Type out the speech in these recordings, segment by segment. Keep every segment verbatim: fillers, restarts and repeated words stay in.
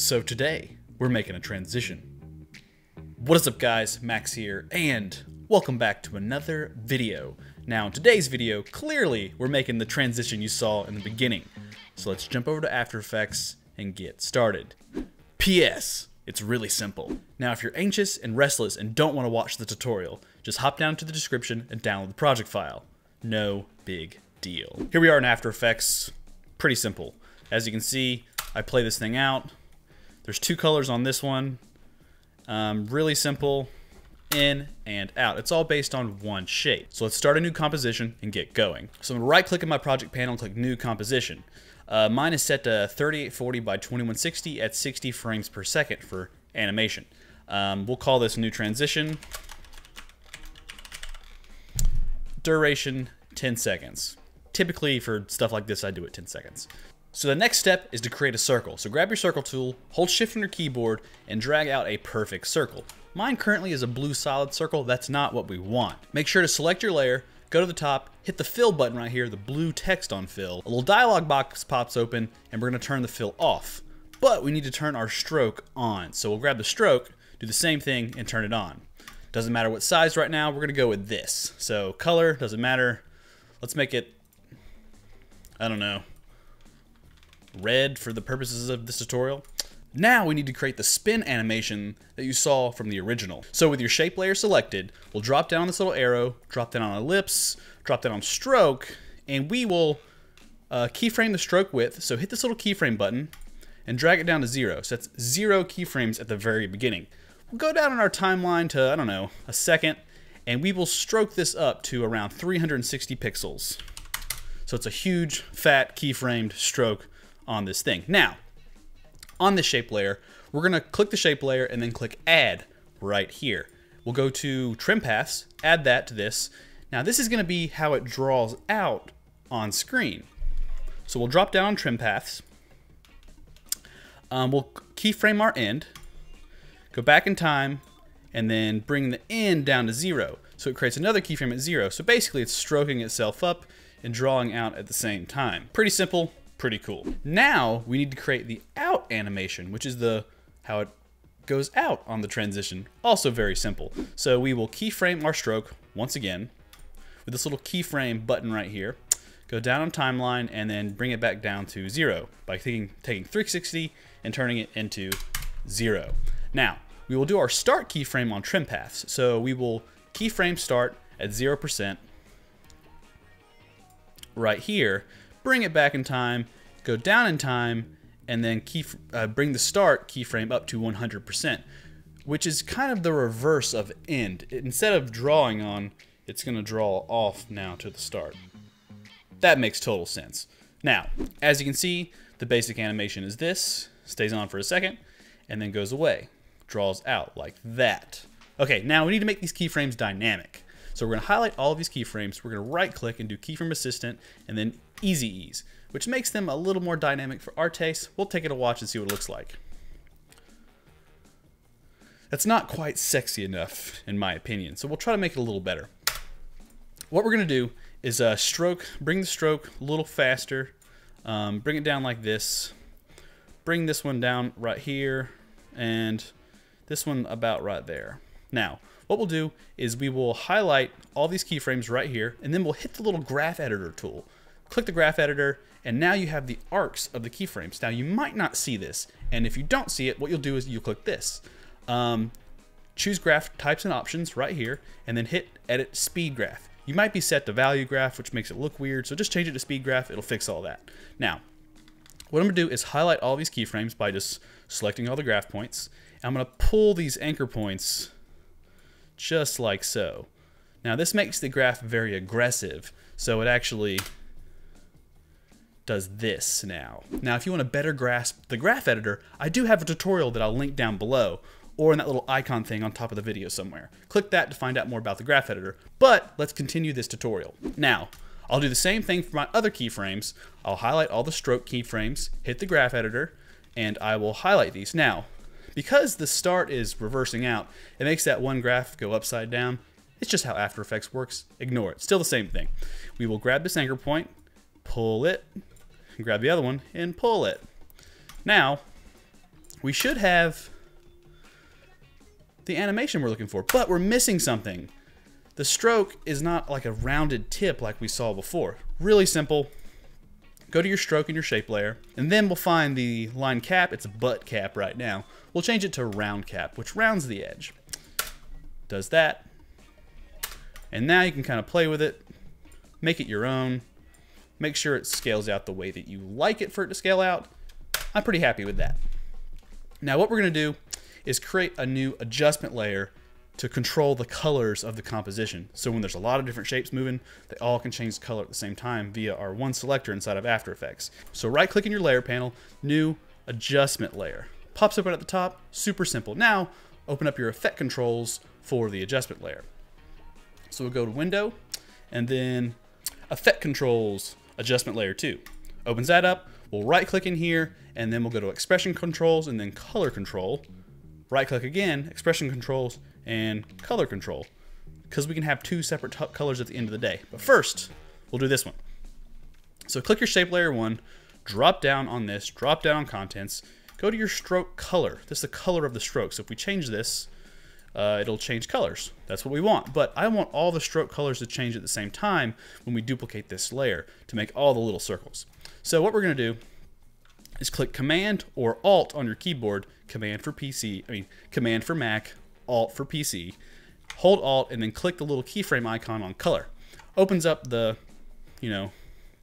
so today we're making a transition. What is up guys, Max here, and welcome back to another video. Now in today's video, clearly we're making the transition you saw in the beginning. So let's jump over to After Effects and get started. P S It's really simple. Now if you're anxious and restless and don't want to watch the tutorial, just hop down to the description and download the project file. No big deal. Here we are in After Effects. Pretty simple. As you can see, I play this thing out. There's two colors on this one. Um, really simple, in and out. It's all based on one shape. So let's start a new composition and get going. So I'm gonna right click in my project panel and click new composition. Uh, mine is set to thirty-eight forty by twenty-one sixty at sixty frames per second for animation. Um, we'll call this new transition. Duration ten seconds. Typically for stuff like this I do it ten seconds. So the next step is to create a circle. So grab your circle tool, hold shift on your keyboard, and drag out a perfect circle. Mine currently is a blue solid circle. That's not what we want. Make sure to select your layer, go to the top, hit the fill button right here, the blue text on fill. A little dialog box pops open, and we're gonna turn the fill off. But we need to turn our stroke on. So we'll grab the stroke, do the same thing, and turn it on. Doesn't matter what size right now, we're gonna go with this. So color, doesn't matter. Let's make it, I don't know, red for the purposes of this tutorial. Now we need to create the spin animation that you saw from the original. So with your shape layer selected, we'll drop down this little arrow, drop down on ellipse, drop down on stroke, and we will uh, keyframe the stroke width. So hit this little keyframe button and drag it down to zero. So that's zero keyframes at the very beginning. We'll go down on our timeline to, I don't know, a second, and we will stroke this up to around three hundred sixty pixels. So it's a huge, fat, keyframed stroke on this thing. Now, on the shape layer, we're gonna click the shape layer and then click add right here. We'll go to trim paths, add that to this. Now this is gonna be how it draws out on screen. So we'll drop down on trim paths. Um, we'll keyframe our end, go back in time, and then bring the end down to zero. So it creates another keyframe at zero. So basically it's stroking itself up and drawing out at the same time. Pretty simple. Pretty cool. Now we need to create the out animation, which is the how it goes out on the transition. Also very simple. So we will keyframe our stroke once again with this little keyframe button right here. Go down on timeline and then bring it back down to zero by taking, taking three sixty and turning it into zero. Now we will do our start keyframe on trim paths. So we will keyframe start at zero percent right here. Bring it back in time, go down in time, and then key, uh, bring the start keyframe up to one hundred percent, which is kind of the reverse of end. Instead of drawing on, it's gonna draw off now to the start. That makes total sense. Now, as you can see, the basic animation is this, stays on for a second, and then goes away, draws out like that. Okay, now we need to make these keyframes dynamic. So we're gonna highlight all of these keyframes, we're gonna right click and do keyframe assistant, and then easy ease, which makes them a little more dynamic for our taste. We'll take it a watch and see what it looks like. That's not quite sexy enough in my opinion, so we'll try to make it a little better. What we're gonna do is uh, stroke, bring the stroke a little faster, um, bring it down like this, bring this one down right here, and this one about right there. Now, what we'll do is we will highlight all these keyframes right here, and then we'll hit the little graph editor tool. Click the graph editor, and now you have the arcs of the keyframes. Now you might not see this, and if you don't see it, what you'll do is you click this. Um, choose graph types and options right here, and then hit edit speed graph. You might be set to value graph, which makes it look weird, so just change it to speed graph, it'll fix all that. Now, what I'm gonna do is highlight all these keyframes by just selecting all the graph points. I'm gonna pull these anchor points just like so. Now this makes the graph very aggressive, so it actually does this now. Now if you want to better grasp the graph editor, I do have a tutorial that I'll link down below, or in that little icon thing on top of the video somewhere. Click that to find out more about the graph editor, but let's continue this tutorial. Now I'll do the same thing for my other keyframes. I'll highlight all the stroke keyframes, hit the graph editor, and I will highlight these. Now because the start is reversing out, it makes that one graph go upside down. It's just how After Effects works. Ignore it. Still the same thing. We will grab this anchor point, pull it, and grab the other one, and pull it. Now, we should have the animation we're looking for, but we're missing something. The stroke is not like a rounded tip like we saw before. Really simple. Go to your stroke and your shape layer, and then we'll find the line cap. It's a butt cap right now. We'll change it to round cap, which rounds the edge. Does that. And now you can kind of play with it, make it your own, make sure it scales out the way that you like it for it to scale out. I'm pretty happy with that. Now what we're going to do is create a new adjustment layer to control the colors of the composition. So when there's a lot of different shapes moving, they all can change color at the same time via our one selector inside of After Effects. So right click in your layer panel, new adjustment layer. Pops up right at the top, super simple. Now open up your effect controls for the adjustment layer. So we'll go to Window and then Effect Controls, Adjustment Layer two. Opens that up, we'll right click in here, and then we'll go to Expression Controls and then Color Control. Right click again, Expression Controls and Color Control, because we can have two separate colors at the end of the day. But first, we'll do this one. So click your Shape Layer one, drop down on this, drop down on Contents, go to your Stroke Color. This is the color of the stroke, so if we change this, Uh, it'll change colors. That's what we want. But I want all the stroke colors to change at the same time when we duplicate this layer to make all the little circles. So what we're going to do is click Command or Alt on your keyboard, Command for P C, I mean Command for Mac, Alt for P C, hold Alt and then click the little keyframe icon on color. Opens up the, you know,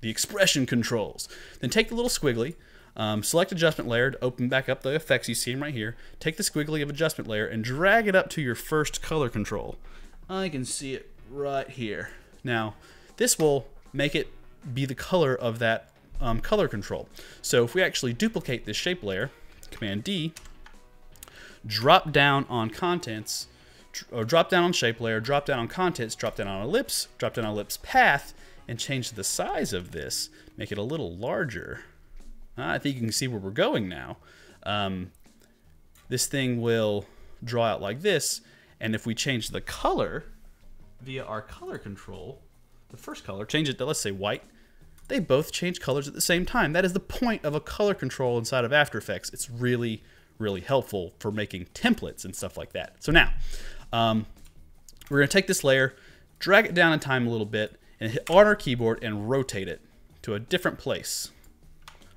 the expression controls. Then take the little squiggly, Um, select adjustment layer to open back up the effects you see right here. Take the squiggly of adjustment layer and drag it up to your first color control. I can see it right here. Now, this will make it be the color of that um, color control. So if we actually duplicate this shape layer, Command D, drop down on contents, or drop down on shape layer, drop down on contents, drop down on ellipse, drop down on ellipse path, and change the size of this, make it a little larger. I think you can see where we're going now. Um, this thing will draw out like this, and if we change the color via our color control, the first color, change it to, let's say, white, they both change colors at the same time. That is the point of a color control inside of After Effects. It's really, really helpful for making templates and stuff like that. So now, um, we're going to take this layer, drag it down in time a little bit, and hit on our keyboard and rotate it to a different place.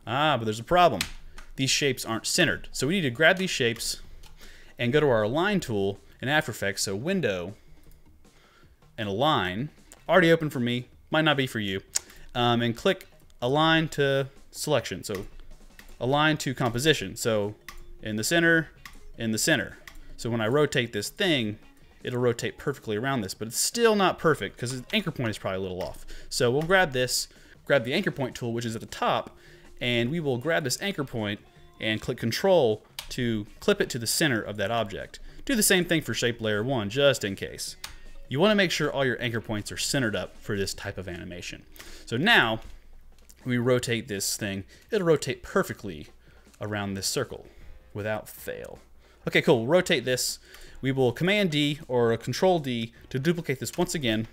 Ah, but there's a problem. These shapes aren't centered. So we need to grab these shapes and go to our Align tool in After Effects. So Window and Align, already open for me, might not be for you, um, and click Align to Selection. So Align to Composition. So in the center, in the center. So when I rotate this thing, it'll rotate perfectly around this, but it's still not perfect because the anchor point is probably a little off. So we'll grab this, grab the anchor point tool, which is at the top, and we will grab this anchor point and click Control to clip it to the center of that object. Do the same thing for shape layer one, just in case. You wanna make sure all your anchor points are centered up for this type of animation. So now, we rotate this thing, it'll rotate perfectly around this circle without fail. Okay, cool, we'll rotate this. We will Command D or Control D to duplicate this once again.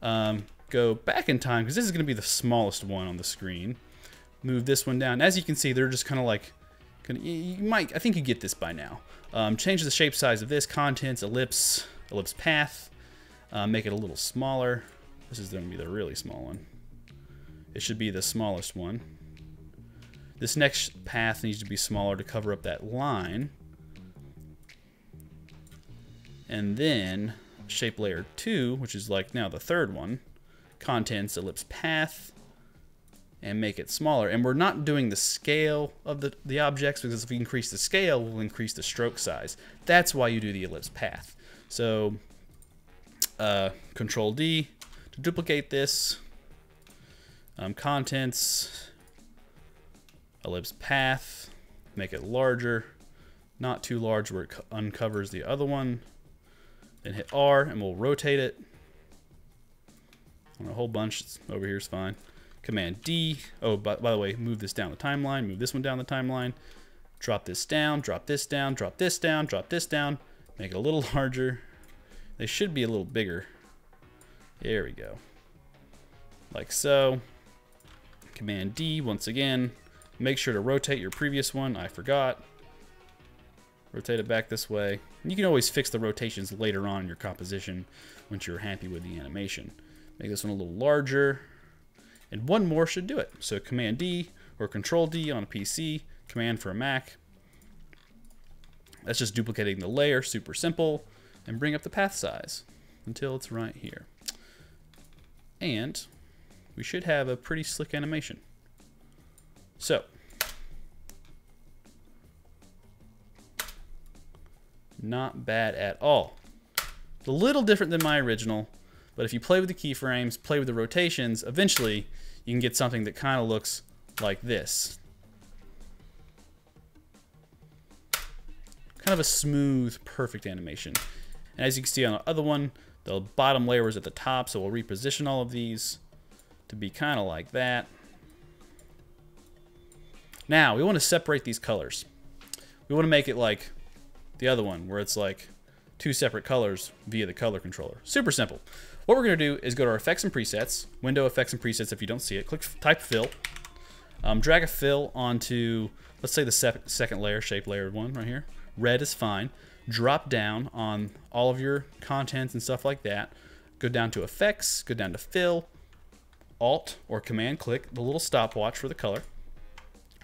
Um, go back in time, because this is gonna be the smallest one on the screen. Move this one down. As you can see, they're just kind of like, you might, I think you get this by now. Um, change the shape size of this, contents, ellipse, ellipse path. Uh, make it a little smaller. This is going to be the really small one. It should be the smallest one. This next path needs to be smaller to cover up that line. And then shape layer two, which is like now the third one. Contents, ellipse path, and make it smaller. And we're not doing the scale of the, the objects, because if we increase the scale, we'll increase the stroke size. That's why you do the ellipse path. So uh, Control D to duplicate this. Um, contents, ellipse path, make it larger, not too large where it uncovers the other one. Then hit R and we'll rotate it. On a whole bunch, it's over here is fine. Command D, oh, by, by the way, move this down the timeline, move this one down the timeline, drop this down, drop this down, drop this down, drop this down, make it a little larger. They should be a little bigger. There we go. Like so. Command D once again. Make sure to rotate your previous one. I forgot. Rotate it back this way. And you can always fix the rotations later on in your composition once you're happy with the animation. Make this one a little larger. And one more should do it. So Command D or Control D on a P C, Command for a Mac. That's just duplicating the layer, super simple. And bring up the path size until it's right here. And we should have a pretty slick animation. So, not bad at all. It's a little different than my original, but if you play with the keyframes, play with the rotations, eventually you can get something that kind of looks like this. Kind of a smooth, perfect animation. And as you can see on the other one, the bottom layer was at the top, so we'll reposition all of these to be kind of like that. Now, we want to separate these colors. We want to make it like the other one, where it's like two separate colors via the color controller. Super simple. What we're going to do is go to our effects and presets, window effects and presets if you don't see it, click type fill, um, drag a fill onto, let's say the se second layer, shape layer one right here. Red is fine. Drop down on all of your contents and stuff like that. Go down to effects, go down to fill, Alt or Command click the little stopwatch for the color.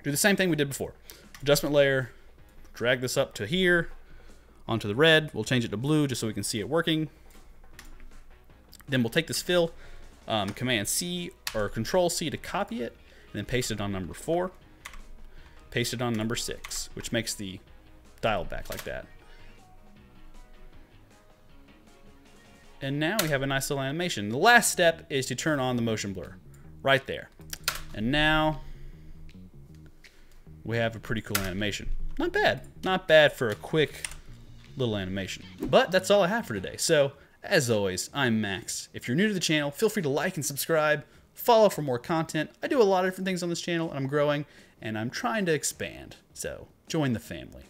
Do the same thing we did before. Adjustment layer, drag this up to here, onto the red. We'll change it to blue just so we can see it working. Then we'll take this fill, um, Command C or Control C to copy it, and then paste it on number four. Paste it on number six, which makes the dial back like that. And now we have a nice little animation. The last step is to turn on the motion blur right there. And now we have a pretty cool animation. Not bad. Not bad for a quick little animation. But that's all I have for today. So, as always, I'm Max. If you're new to the channel, feel free to like and subscribe. Follow for more content. I do a lot of different things on this channel, and I'm growing, and I'm trying to expand. So, join the family.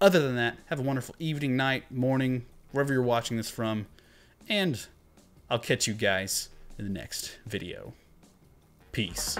Other than that, have a wonderful evening, night, morning, wherever you're watching this from. And I'll catch you guys in the next video. Peace.